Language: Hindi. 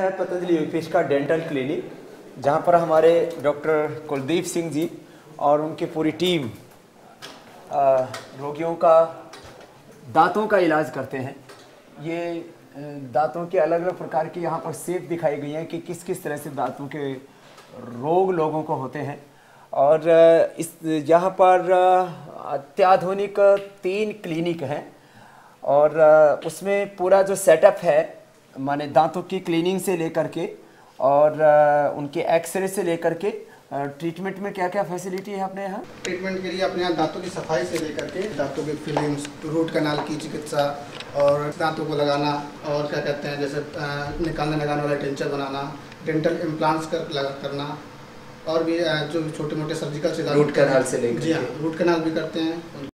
है पतंजलि यूपीएस का डेंटल क्लिनिक, जहां पर हमारे डॉक्टर कुलदीप सिंह जी और उनकी पूरी टीम रोगियों का दांतों का इलाज करते हैं। ये दांतों के अलग अलग प्रकार की यहाँ पर शेप दिखाई गई हैं कि किस किस तरह से दांतों के रोग लोगों को होते हैं। और इस यहाँ पर अत्याधुनिक 3 क्लिनिक हैं और उसमें पूरा जो सेटअप है, माने दांतों की क्लीनिंग से लेकर के और उनके एक्सरे से लेकर के ट्रीटमेंट में क्या क्या फैसिलिटी है अपने यहाँ? ट्रीटमेंट के लिए अपने यहाँ दांतों की सफाई से लेकर के दांतों के फिलिंग्स, रूट कनाल की चिकित्सा और दांतों को लगाना और क्या कहते हैं जैसे निकालने लगाने वाला टेंचर बनाना, डेंटल इम्प्लांट्स करना और भी जो छोटे मोटे सर्जिकल रूट कनाल से लेकर रूट कनाल भी करते हैं।